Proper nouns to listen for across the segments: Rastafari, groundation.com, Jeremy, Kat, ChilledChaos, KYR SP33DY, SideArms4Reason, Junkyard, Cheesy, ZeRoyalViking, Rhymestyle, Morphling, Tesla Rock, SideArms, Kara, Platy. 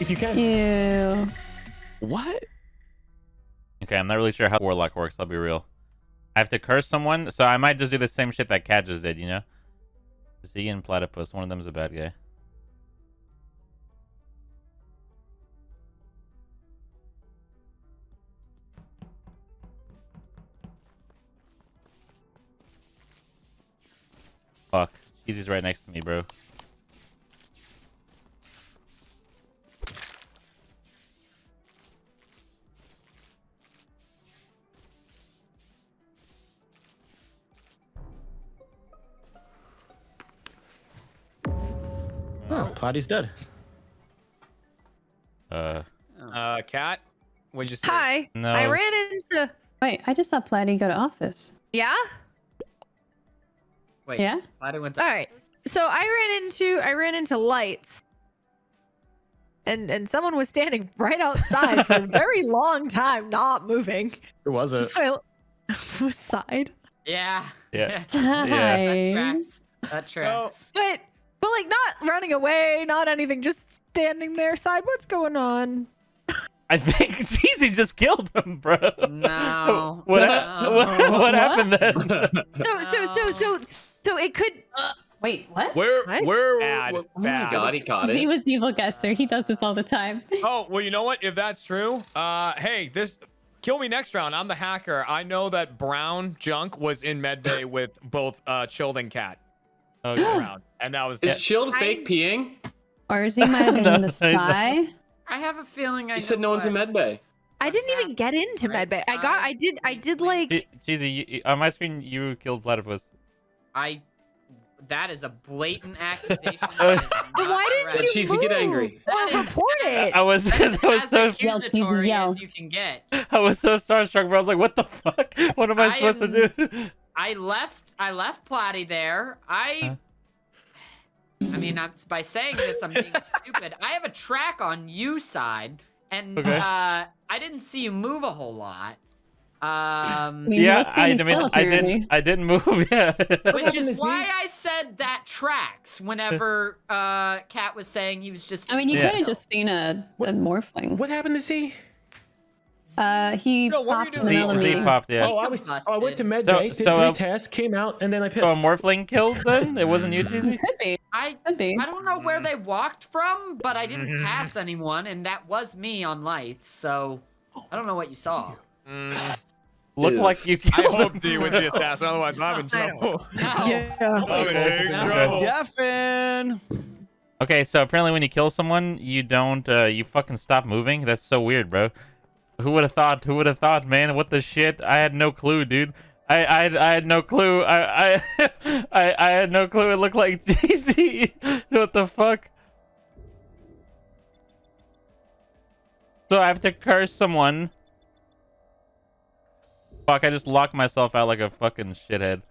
if you can. Ew. What? Okay, I'm not really sure how Warlock works, I'll be real. I have to curse someone, so I might just do the same shit that Kat just did, you know? Z and Platypus, one of them's a bad guy. Fuck. Cheesy's right next to me, bro. Oh, Platy's dead. Kat? What'd you say? Hi. No. I ran into... Wait, I just saw Platy go to office. Yeah? Wait, yeah. Went to all right. So I ran into lights, and someone was standing right outside for a very long time, not moving. Who was it? So Side. Yeah. Yeah. Yeah. That tracks. That tracks. Oh. But like not running away, not anything, just standing there. Side, what's going on? I think Cheesy just killed him, bro. No. What happened then? So it could. Wait, what? Where? Bad, what? Oh my god, he caught it. Z was evil guesser. He does this all the time. Oh well, you know what? If that's true, hey, this kill me next round. I'm the hacker. I know that brown junk was in medbay with both Chilled and Cat. Okay. Round, and that was is Chilled fake peeing? Or is he might have been no, the spy? I have a feeling I you said no one's in medbay. I didn't even get into medbay. I did like. Cheesy, on my screen, you killed Platypus. That is a blatant accusation. Why didn't you Cheesy, get angry. Report it. I was so accusatory as you can get. I was so starstruck, bro. I was like, what the fuck? What am I supposed to do? I left Platy there. I mean, by saying this, I'm being stupid. I have a track on you, Side, and okay. I didn't see you move a whole lot. I didn't move. Yeah. Which is why I said that tracks whenever Kat was saying he was just. I mean, you could have just seen a morphling. What happened to Z? He popped. Yeah. Oh, I went to med bay, did three tests, came out, and then I pissed. So a morphling killed then? It wasn't you, Cheesy? Could be. I don't know where they walked from, but I didn't pass anyone, and that was me on lights. So I don't know what you saw. Looked like you killed. I hope D was the assassin, otherwise I'm in trouble. I'm in trouble. Okay, so apparently when you kill someone, you don't, you fucking stop moving. That's so weird, bro. Who would have thought? Who would have thought, man? What the shit? I had no clue, dude. I had no clue. I had no clue. It looked like Cheesy. What the fuck? So I have to curse someone. Fuck! I just locked myself out like a fucking shithead.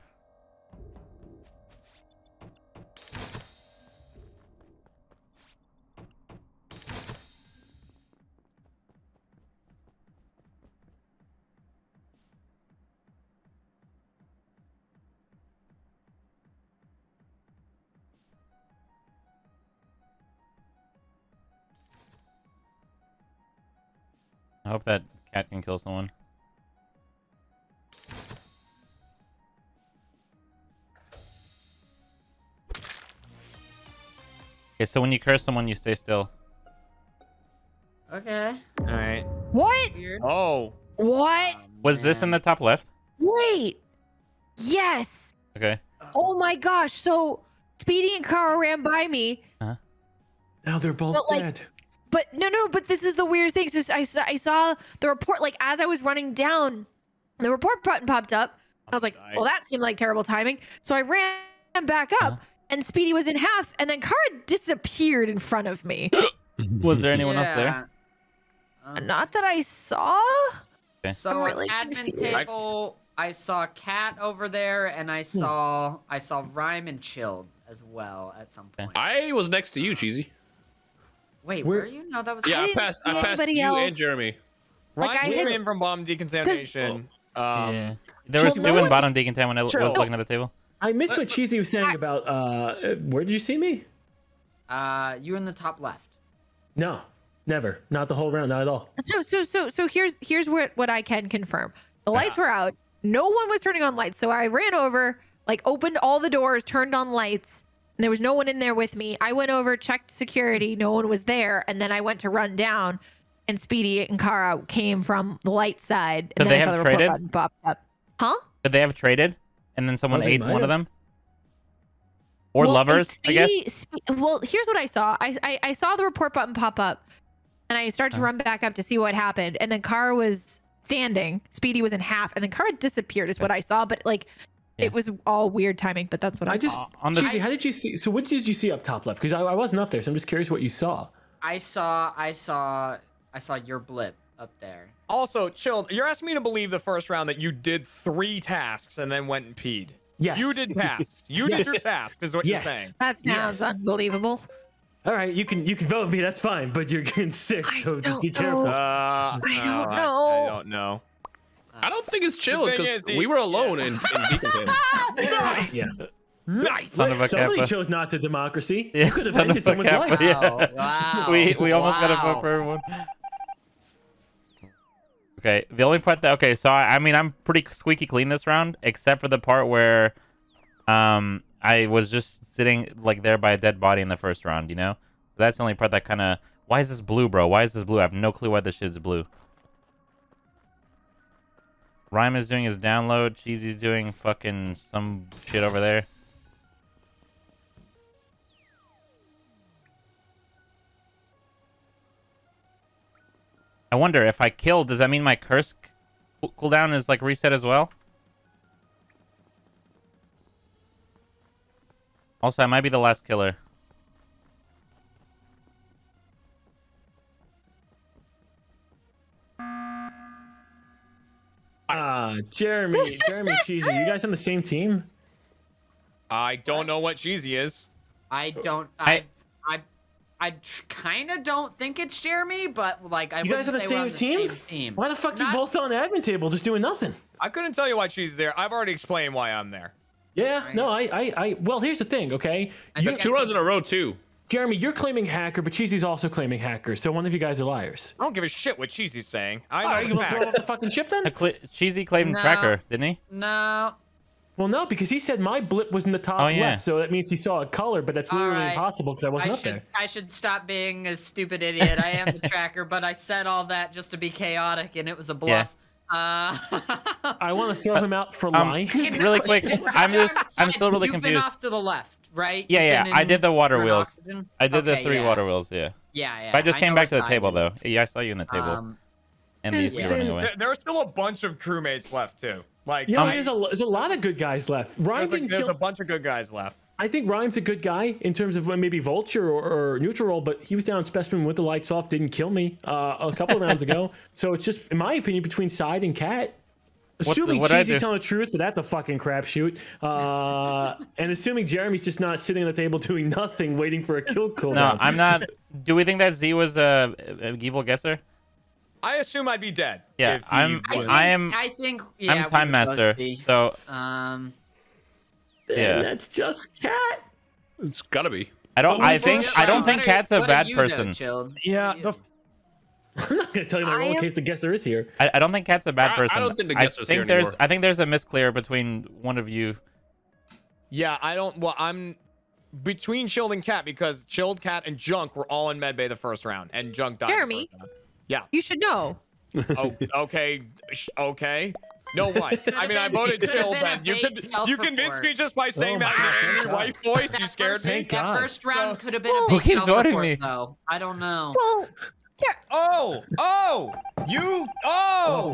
I hope that Cat can kill someone. Okay, so when you curse someone, you stay still. Okay. All right. What? Weird. Oh. What? Was this in the top left? Wait. Yes. Okay. Oh my gosh. So Speedy and Kara ran by me. Huh? Now they're both dead. But no, this is the weird thing. So I saw the report, like, as I was running down, the report button popped up. I was like, well, that seemed like terrible timing. So I ran back up, and Speedy was in half, and then Kara disappeared in front of me. Was there anyone else there? Not that I saw. Okay. So really admin table, I saw Kat over there, and I saw Rhyme and Chilled as well at some point. I was next to you, Cheesy. Wait, were you? No, that was... Yeah, I passed you and Jeremy. Like I came in from bottom decontamination. There was two in bottom decontamination when I was looking at the table. I missed what Cheesy was saying about... Where did you see me? You in the top left. No. Never. Not the whole round. Not at all. So here's what I can confirm. The lights were out. No one was turning on lights. So I ran over, like, opened all the doors, turned on lights, and there was no one in there with me. I went over, checked security. No one was there. And then I went to run down, and Speedy and Kara came from the light side. And then I saw the report button popped up. Huh? Did they have traded? And then someone ate one of them? Or lovers, Speedy, I guess? Well, here's what I saw. I saw the report button pop up. And I started to run back up to see what happened. And then Kara was standing. Speedy was in half. And then Kara disappeared is what I saw. But, like, it was all weird timing. But that's what I just saw. On the how did you see? So what did you see up top left? Because I wasn't up there. So I'm just curious what you saw. I saw your blip up there. Also, Chilled, you're asking me to believe the first round that you did 3 tasks and then went and peed. Yes. You did tasks. You did your task is what you're saying. That sounds unbelievable. All right, you can vote me. That's fine, but you're getting sick, so just be careful. I don't know. I don't think it's Chilled because we were alone in Nice. Somebody chose not to democracy. You could have ended someone's life. Yeah. Oh, wow. we almost got a vote for everyone. Okay, the only part that I mean, I'm pretty squeaky clean this round, except for the part where, I was just sitting, like, there by a dead body in the first round, you know? So that's the only part that kind of... Why is this blue, bro? Why is this blue? I have no clue why this shit's blue. Rhyme is doing his download. Cheesy's doing fucking some shit over there. I wonder, if I kill, does that mean my curse cooldown is, like, reset as well? Also, I might be the last killer. Jeremy, Cheesy, you guys on the same team? I don't know what Cheesy is. I kind of don't think it's Jeremy, but, like, I wouldn't say we're on the same team. Why the fuck you both on the admin table just doing nothing? I couldn't tell you why Cheesy's there. I've already explained why I'm there. Yeah, no, well, here's the thing, okay? That's 2 rounds in a row, too. Jeremy, you're claiming hacker, but Cheesy's also claiming hacker, so one of you guys are liars. I don't give a shit what Cheesy's saying. I know you want to throw up the fucking ship, then? Cheesy claimed tracker, didn't he? No. Well, no, because he said my blip was in the top left, so that means he saw a color, but that's literally impossible because I wasn't up there. I should stop being a stupid idiot. I am the tracker, but I said all that just to be chaotic, and it was a bluff. Yeah. I want to throw him out for lying. Really quick, I'm still really confused. You've been off to the left, right? Yeah. I did the water wheels. Oxygen. I did the 3 water wheels. Yeah. But I just came back to the table, though. Yeah, I saw you in the table. And you used to be running away. There are still a bunch of crewmates left too. Like, there's a lot of good guys left. There's a bunch of good guys left. I think Rhyme's a good guy in terms of maybe vulture or neutral, but he was down specimen with the lights off, didn't kill me a couple of rounds ago. So it's just, in my opinion, between Side and Kat. Assuming Cheesy's telling the truth, but that's a fucking crapshoot. And assuming Jeremy's just not sitting at the table doing nothing, waiting for a kill cooldown. No, I'm not. Do we think that Z was an evil guesser? I assume I'd be dead. Yeah, I think I'm Time Master. So. Yeah, that's just Kat. It's gotta be. I don't think Kat's a bad person. Yeah, I'm not gonna tell you in case the guesser is here. I don't think Kat's a bad person. I don't think the guesser's here anymore. I think there's a misclear between one of you. Yeah, I'm between Chilled and Kat because Chilled, Kat, and Junk were all in medbay the first round, and Junk died. Jeremy. Yeah. You should know. Oh, okay. No one. I mean, I voted Chilled. You convinced me just by saying that in your white voice. You scared me. That first round could have been a big self-report, though. I don't know. Well, Oh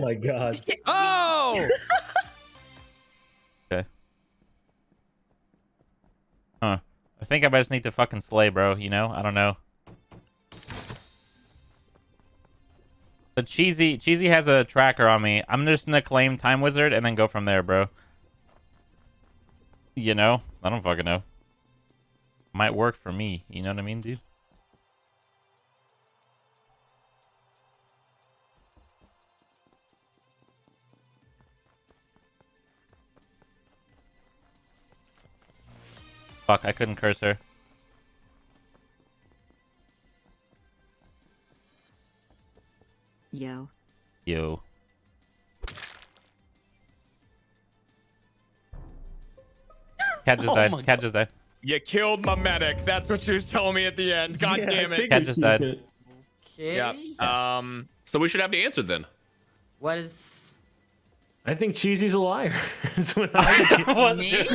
my god. Oh. Okay. Huh. I think I just need to fucking slay, bro. You know? I don't know. So Cheesy has a tracker on me. I'm just gonna claim Time Wizard and then go from there, bro. You know? I don't fucking know. Might work for me. You know what I mean, dude? Fuck, I couldn't curse her. Yo. Cat just died. Cat just died. You killed my medic. That's what she was telling me at the end. God damn it. Cat just died. Okay. Yeah. So we should have the answer then. What is? I think Cheesy's a liar. That's what I me?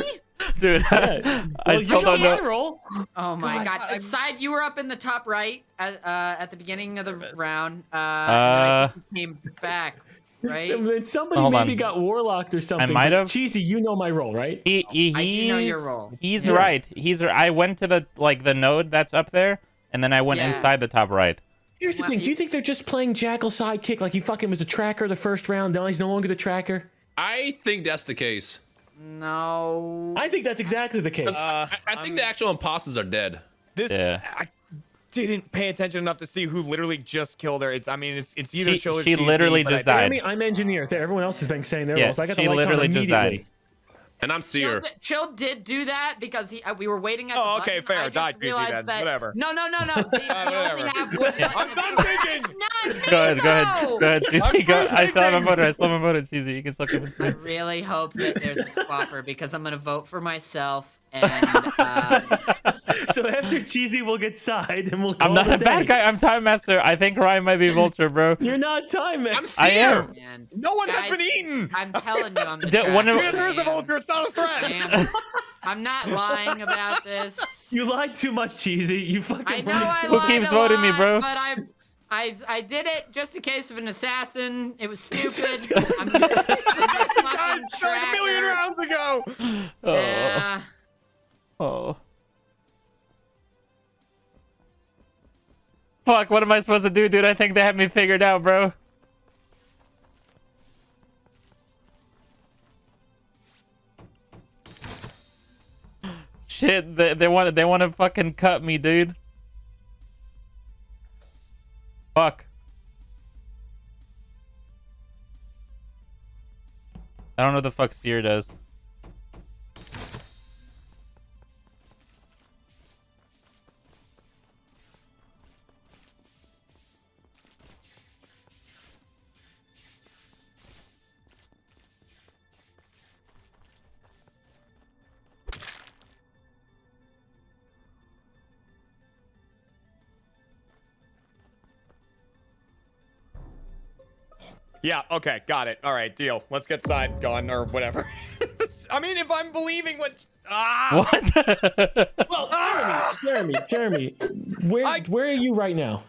Dude, I still don't know. Roll. Oh my god. Side, you were up in the top right at the beginning of the round. And then I came back, right? Then somebody maybe got warlocked or something. I might have. Cheesy, you know my role, right? I do know your role. He's right. He's. I went to the the node that's up there, and then I went inside the top right. Here's the thing. Do you think they're just playing Jackal sidekick like he fucking was the tracker the first round? Now he's no longer the tracker. I think that's the case. No. I think that's exactly the case. I think the actual imposters are dead. This I didn't pay attention enough to see who literally just killed her. It's it's either Chilledchaos. She literally just died. I'm engineer. Everyone else has been saying their roles. I got the lights on immediately. Just died. And I'm seer. Chill did do that because he, we were waiting at the button. Okay, fair. I just realized that. Whatever. No. I'm done thinking. Go ahead. Cheesy, go. I still have my voter. Cheesy, you can suck it. I really hope that there's a swapper because I'm going to vote for myself. And, so after Cheesy, we'll get side and we'll. I'm not a bad guy. I'm Time Master. I think Ryan might be Vulture, bro. You're not Time Master. I'm seer. I am. Man. No one has been eaten. I'm telling you, I'm the there is a Vulture. It's not a threat. I'm not lying about this. You lied too much, Cheesy. You fucking. I know. I lied. Who keeps voting me, bro? But I did it just in case of an assassin. It was stupid. I'm just fucking tracker. A million rounds ago. Oh. Yeah. Oh. Fuck, what am I supposed to do, dude? I think they have me figured out, bro. Shit, they want to fucking cut me, dude. Fuck. I don't know what the fuck Seer does. Yeah, okay, got it. All right, deal. Let's get side gone or whatever. I mean, if I'm believing what... Ah! What? Well, Jeremy, where are you right now?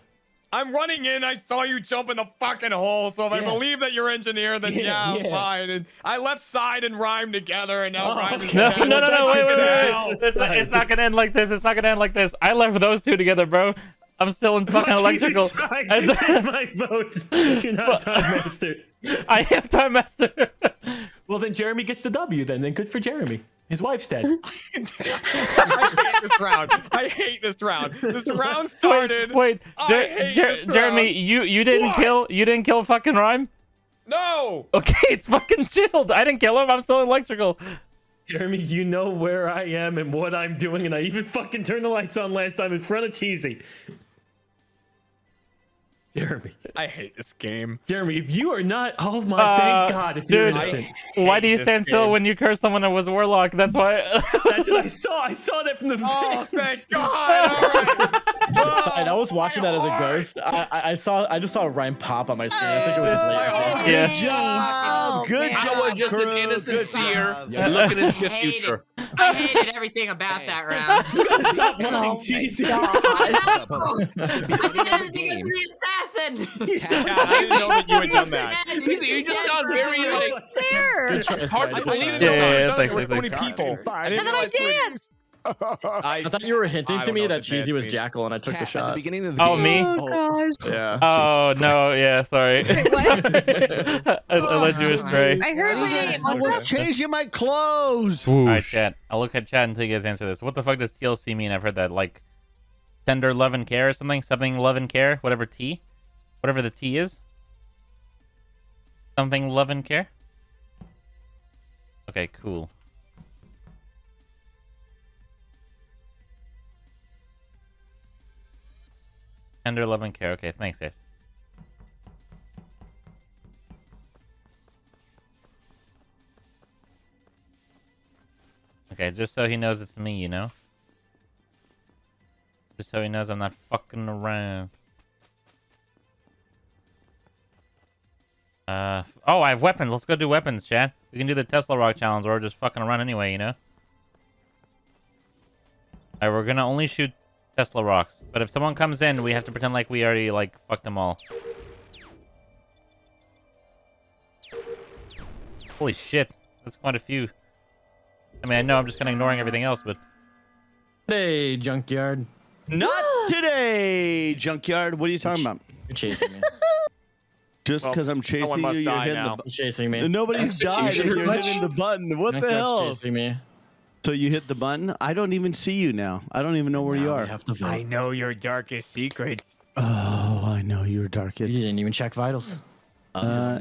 I'm running in. I saw you jump in the fucking hole, so if I believe that you're engineer, then yeah, I'm fine. And I left side and Rhyme together, and now Rhyme is dead. No, wait. It's not going to end like this. I left those two together, bro. I'm still in fucking electrical. Take my vote. You're not Time Master. I am Time Master. Well, then Jeremy gets the W. Then good for Jeremy. His wife's dead. I hate this round. This round started. Wait, Jeremy, you didn't kill. You didn't kill fucking Rhyme. No. Okay, it's fucking Chilled. I didn't kill him. I'm still in electrical. Jeremy, you know where I am and what I'm doing, and I even fucking turned the lights on last time in front of Cheesy. Jeremy, I hate this game. Jeremy, if you are not, oh my, thank God, if you're innocent. Why do you stand still when you curse someone that was a warlock? That's why. That's what I saw. I saw that from the. Oh, thank God! All right. Side, I was watching that as a ghost. I just saw a Rhyme pop on my screen. I think it was his latest one. Yeah. Good job. We're just an innocent seer looking into the future. I hated everything about that round. You gotta stop running, Cheesy. I did it because of the assassin. Yeah, I didn't know that you had done that. You just got very like. It's hard to believe. Yeah, there were 20 people. And then I danced. I thought you were hinting to me that Cheesy was Jackal, and I took the shot. At the beginning of the game. Me? Oh, gosh. Yeah. Oh, no. Yeah, sorry. Wait, what? I led you astray. I heard I will change you my clothes. All right, chat. I'll look at chat until you guys answer this. What the fuck does TLC mean? I've heard that, like, tender love and care or something. Something love and care. Whatever T. Whatever the T is. Something love and care. Okay, cool. Tender love and care. Okay, thanks, guys. Okay, just so he knows it's me, you know? Just so he knows I'm not fucking around. Oh, I have weapons. Let's go do weapons, chat. We can do the Tesla Rock Challenge, or just fucking around anyway, you know? Alright, we're gonna only shoot Tesla Rocks. But if someone comes in, we have to pretend like we already, like, fucked them all. Holy shit. That's quite a few. I mean, I know I'm just kind of ignoring everything else, but... Hey, Junkyard. Not today, Junkyard. What are you talking about? You're chasing me. Just because I'm chasing you, you're hitting the button. Chasing me. Nobody's died. You're hitting the button. What the hell? Chasing me. So you hit the button? I don't even see you now. I don't even know where you are. I know your darkest secrets. Oh, I know your darkest. You didn't even check vitals.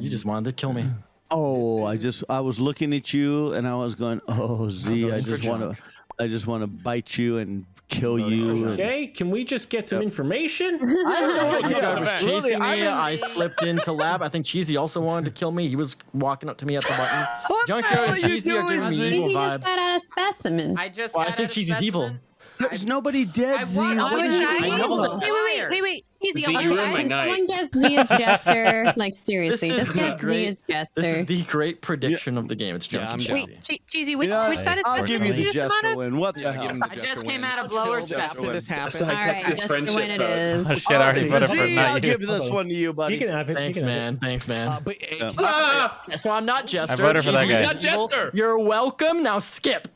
You just wanted to kill me. Oh, I was looking at you and I was going, oh, Z, I just want to bite you and kill you. Okay, can we just get some information? I have no idea. I was chasing me. I slipped into lab. I think Cheesy also wanted to kill me. He was walking up to me at the button. What the hell are you doing? Cheesy just got out of specimen. I think Cheesy's evil. There's nobody dead, Z. Wait. Cheesy, can someone guess Z is Jester? Like, seriously, just guess Z is Jester. This is the great prediction of the game. It's Junkyard. Wait, Cheesy, which side is Jester? I'll give you the Jester win. What the hell? I just came out of blower stuff. Did this happen? All right, Jester win it is. Oh, shit, I already put it for Z, I'll give this one to you, buddy. You can have it. Thanks, man. Thanks, man. So I'm not Jester. I voted for that guy. Not Jester. You're welcome. Now skip.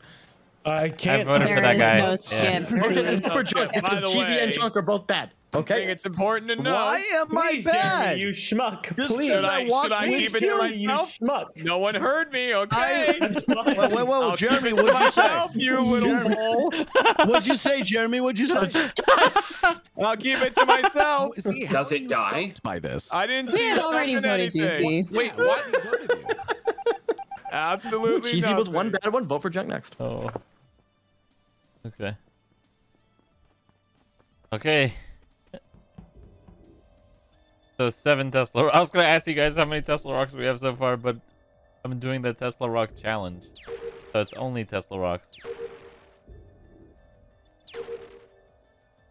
I can't. I voted for that guy. There is no skip. For Junk, because Cheesy and Junk are both bad. Okay, it's important to know. Why am I bad? You schmuck, please. Should I keep it to myself? No one heard me. Okay. Whoa, Jeremy, what'd you say? You little mole. What'd you say, Jeremy? What'd you say? I'll keep it to myself. Does it die by this? I didn't see. We had already voted you. Wait, what? Absolutely. Cheesy was one bad one. Vote for Junk next. Oh. Okay. Okay. So 7 Tesla Rocks. I was going to ask you guys how many Tesla Rocks we have so far, but I'm doing the Tesla Rock Challenge. So it's only Tesla Rocks.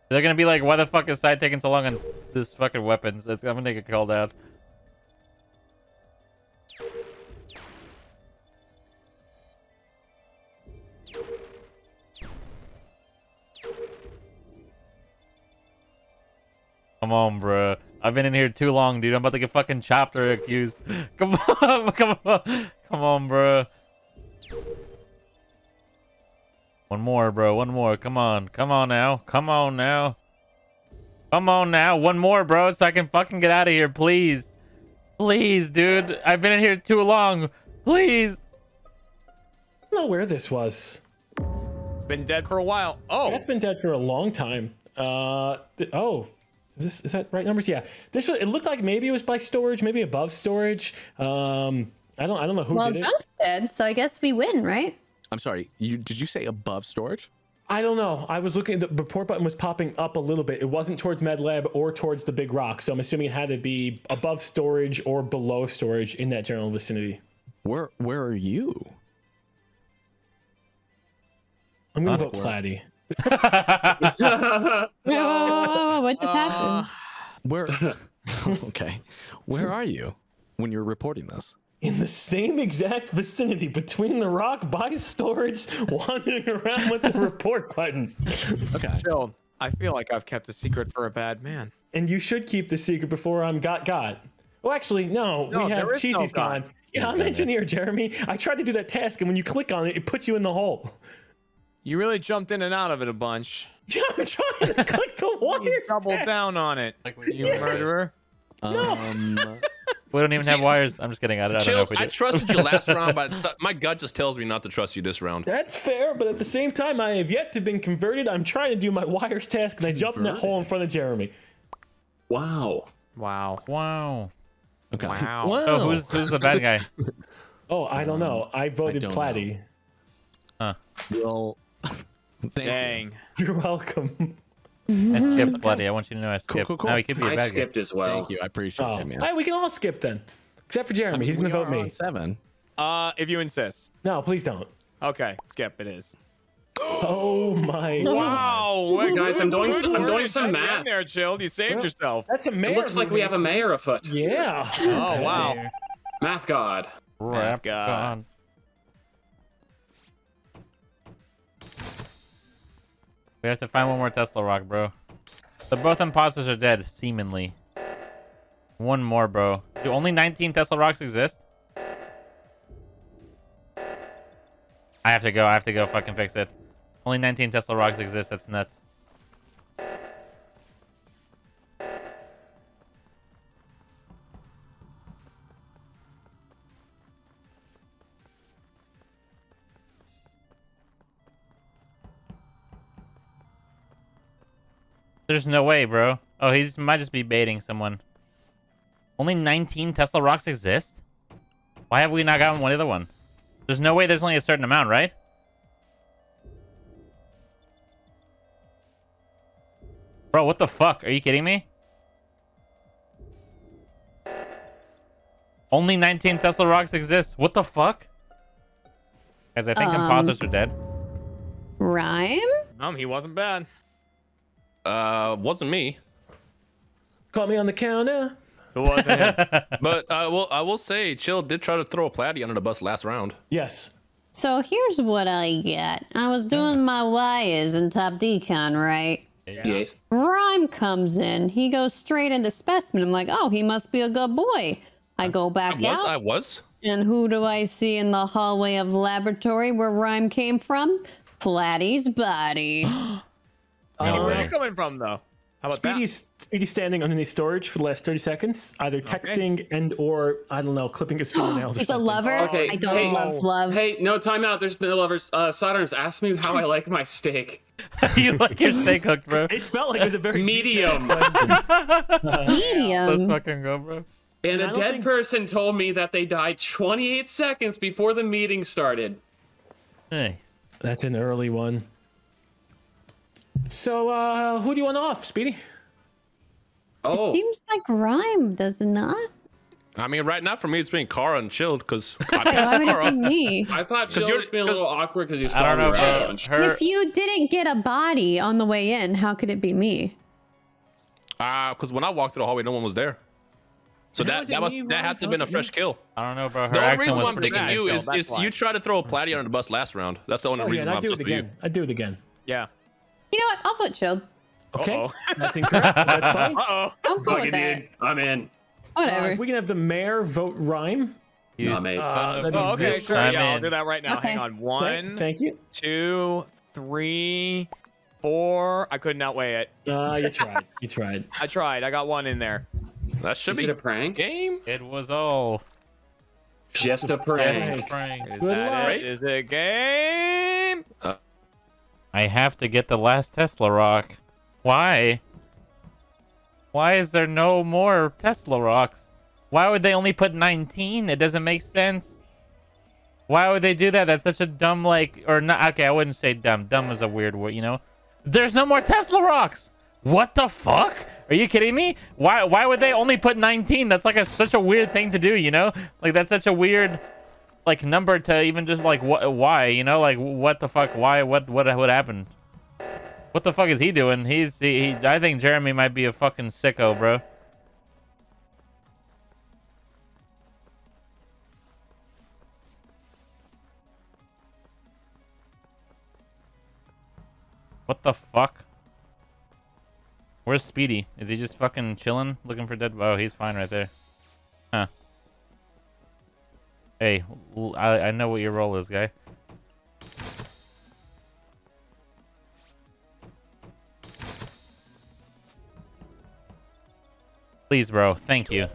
They're going to be like, why the fuck is Side taking so long on this fucking weapons? I'm going to get called out. Come on, bro. I've been in here too long, dude. I'm about to get fucking chopped or accused. Come on, come on, bro. One more, bro. One more. Come on. Come on now. Come on now. Come on now. One more, bro, so I can fucking get out of here, please. Please, dude. I've been in here too long. Please. I don't know where this was. It's been dead for a while. Oh. That's been dead for a long time. Oh. Is that right numbers? Yeah. This was, it looked like maybe it was by storage, maybe above storage. I don't know who did it. Well, Junk's dead, so I guess we win, right? I'm sorry. Did you say above storage? I don't know. I was looking. The report button was popping up a little bit. It wasn't towards Med Lab or towards the big rock, so I'm assuming it had to be above storage or below storage in that general vicinity. Where are you? I'm gonna vote Platy. Whoa, what just happened? Where are you when you're reporting this? In the same exact vicinity, between the rock, by storage, wandering around with the report button. Okay. So I feel like I've kept a secret for a bad man. And you should keep the secret before I'm got. Well, actually, no, we have Cheesy's gone. Yeah, I'm engineer Jeremy. I tried to do that task, and when you click on it, it puts you in the hole. You really jumped in and out of it a bunch. I'm trying to click the wires. You doubled down on it. Like, were you a murderer? No. We don't even have wires. I'm just kidding. I don't know if we do. I trusted you last round, but my gut just tells me not to trust you this round. That's fair, but at the same time, I have yet to been converted. I'm trying to do my wires task, and I jumped in that hole in front of Jeremy. Wow. Okay. Wow. Oh, who's the bad guy? Oh, I don't know. I voted Platy. Huh. Well... Dang. You're welcome. I skipped, buddy. I want you to know I skipped. Cool. No, he could be a bad guy. I skipped as well. Thank you. I appreciate you, man. All right, we can all skip then. Except for Jeremy. He's going to vote me. 7. If you insist. No, please don't. Okay, skip. It is. Oh my! Wow, wait, guys, I'm doing some math there, Chilled. You saved yourself. That's amazing. It looks like we have a mayor afoot. Yeah. Oh wow! Math god. Math god. We have to find one more Tesla rock, bro. So both imposters are dead, seemingly. One more, bro. Do only 19 Tesla rocks exist? I have to go. I have to go fucking fix it. Only 19 Tesla rocks exist. That's nuts. There's no way, bro. Oh, he might just be baiting someone. Only 19 Tesla rocks exist? Why have we not gotten one other one? There's no way there's only a certain amount, right? Bro, what the fuck? Are you kidding me? Only 19 Tesla rocks exist. What the fuck? Guys, I think imposters are dead. Rhyme? He wasn't bad. Wasn't me. Caught me on the counter. It wasn't him. But well, I will say, Chill did try to throw a Platy under the bus last round. Yes. So here's what I get. I was doing my wires in top decon, right? Yes. Rhyme comes in. He goes straight into specimen. I'm like, oh, he must be a good boy. I go back out. And who do I see in the hallway of laboratory where Rhyme came from? Platy's body. Where are you coming from, though? How about Speedy's standing underneath storage for the last 30 seconds, either texting and or, I don't know, clipping his fingernails. It's a lover? Okay. I don't love love. Hey, no, time out. There's no lovers. SideArms, ask me how I like my steak. You like your steak cooked, bro? It felt like it was a very medium. Medium? Let's fucking go, bro. And a dead person told me that they died 28 seconds before the meeting started. Hey. That's an early one. So, who do you want off, Speedy? Oh. It seems like Rhyme, does it not? I mean, right now for me, it's been Kara and Chilled, because I passed Kara. Me? I thought Chilled was being a little awkward because he was following around. If you didn't get a body on the way in, how could it be me? Because when I walked through the hallway, no one was there. So that had to have been a fresh kill. I don't know, bro. The only reason why I'm picking you is you tried to throw a Platy under the bus last round. That's the only reason why I'm supposed to be you. I'd do it again. Yeah. You know what? I'll vote Chilled. Okay. That's incorrect. That's fine. I'm cool with that. I'm in. Whatever. If we can have the mayor vote Rhyme. Mate. Okay, sure. Yeah, I'll do that right now. Okay. Hang on. One. Thank you. 2, 3, 4. I could not weigh it. You tried. You tried. I tried. I got one in there. That should be. Is it a prank game? It was all just a prank. Is that it? Is it a game? I have to get the last Tesla rock. Why? Why is there no more Tesla rocks? Why would they only put 19? It doesn't make sense. Why would they do that? That's such a dumb, like, or not. Okay, I wouldn't say dumb. Dumb is a weird word, you know? There's no more Tesla rocks. What the fuck? Are you kidding me? Why would they only put 19? That's like such a weird thing to do, you know? Like, that's such a weird... like number to even just like why, you know, like what the fuck, why, what happened, what the fuck is he doing? I think Jeremy might be a fucking sicko, bro. What the fuck? Where's Speedy? Is he just fucking chilling looking for dead? Oh, he's fine right there. Huh. Hey, I know what your role is, guy. Please, bro. Thank you.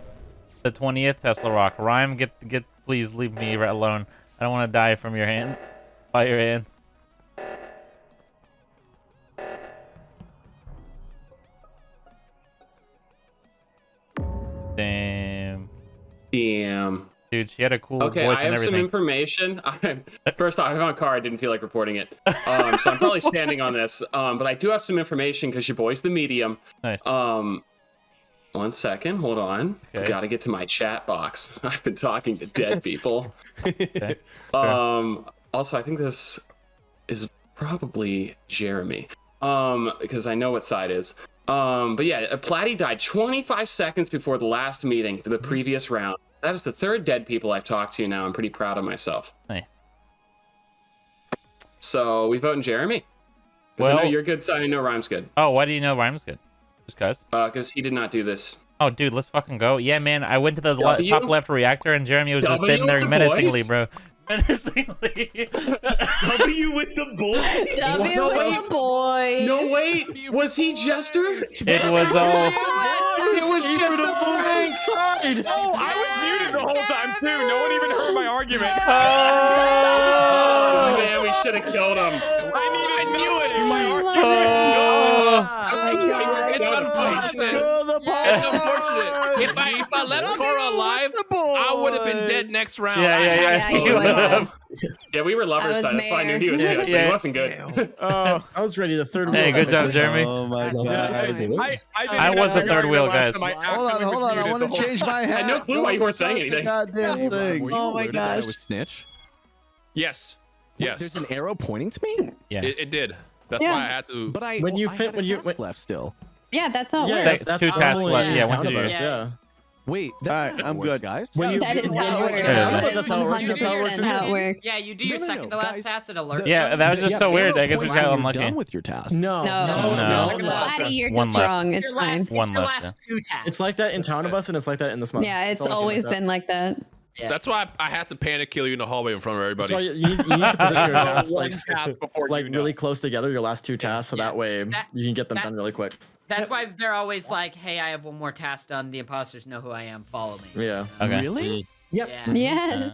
The 20th Tesla rock. Rhyme, get. Please leave me alone. I don't want to die from your hands. By your hands. Damn. Damn. Dude, she had a cool voice and everything. Okay, I have some information. First off, I'm on car. I didn't feel like reporting it. So I'm probably standing on this. But I do have some information because your boy's the medium. Nice. One second. Hold on. Okay. Got to get to my chat box. I've been talking to dead people. Okay. Also, I think this is probably Jeremy, because I know what side is. But yeah, Platy died 25 seconds before the last meeting for the previous round. That is the third dead people I've talked to now. I'm pretty proud of myself. Nice. So we vote in Jeremy. Well, I know you're good, so I know Rhyme's good. Oh, why do you know Rhyme's good? Just cause? Because he did not do this. Oh, dude, let's fucking go. Yeah, man, I went to the top left reactor and Jeremy was just sitting there menacingly, bro. Menacingly. W with the boys? W no, with the boys. No, wait. Was he Jester? It was all... It was just the boys' side. Oh, I was muted the whole time, too. No one even heard my argument. Oh, man, we should have killed him. It's unfortunate. If I left Kara alive, I would have been dead next round. Yeah, we were lovers side. That's why I knew he was good. Yeah. He wasn't good. I was ready. The third wheel. Hey, good job, Jeremy. Oh my god. I was the third wheel, guys. Hold on. I want to change my hat. I had no clue why you weren't saying anything. Goddamn thing. Oh my gosh. It was snitch. Yes. Yes. There's an arrow pointing to me. Yeah. It did. That's why I had to. But I when you left still. Yeah, that's how it works. That's two tasks left. Yeah, one of us. Yeah. Wait, that's I'm good, guys. That is how it works. That's how it works. Yeah, you do your second to last task at alert. Yeah, that was just so weird. I guess we got unlucky. Done with your task. No. Platy, you're just wrong. It's fine. It's your last two tasks. It's like that in Town of Us, and it's like that in this month. Yeah, it's always been like that. Yeah. That's why I had to panic kill you in the hallway in front of everybody. That's why you need to position your tasks like really close together, your last two tasks, so that way you can get them done really quick. That's why they're always like, hey, I have one more task done. The imposters know who I am. Follow me. Yeah. Okay. Really? Yep. Yeah. Yes.